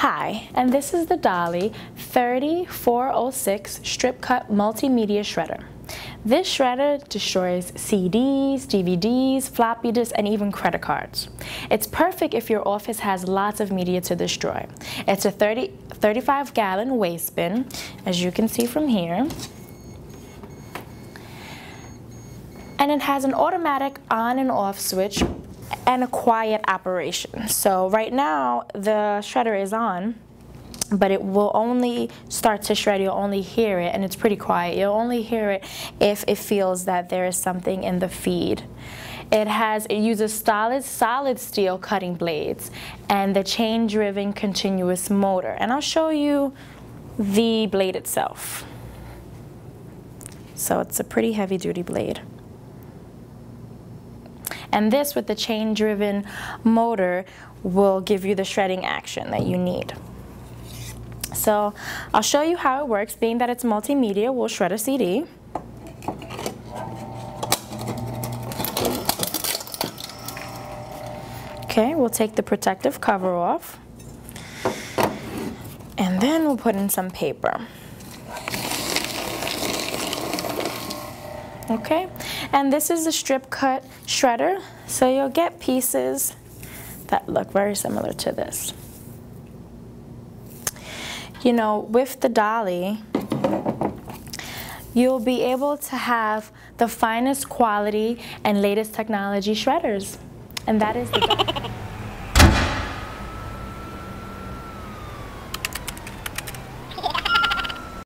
Hi, and this is the Dahle 30406 Strip Cut Multimedia Shredder. This shredder destroys CDs, DVDs, floppy disks, and even credit cards. It's perfect if your office has lots of media to destroy. It's a 35-gallon waste bin, as you can see from here. And it has an automatic on and off switch and a quiet operation. So right now the shredder is on, but it will only start to shred, you'll only hear it, and it's pretty quiet. You'll only hear it if it feels that there is something in the feed. It uses solid steel cutting blades and the chain-driven continuous motor. And I'll show you the blade itself. So it's a pretty heavy-duty blade. And this, with the chain-driven motor, will give you the shredding action that you need. So I'll show you how it works. Being that it's multimedia, we'll shred a CD. Okay, we'll take the protective cover off. And then we'll put in some paper. Okay, and this is a strip cut shredder, so you'll get pieces that look very similar to this. You know, with the Dahle, you'll be able to have the finest quality and latest technology shredders, and that is the Dahle.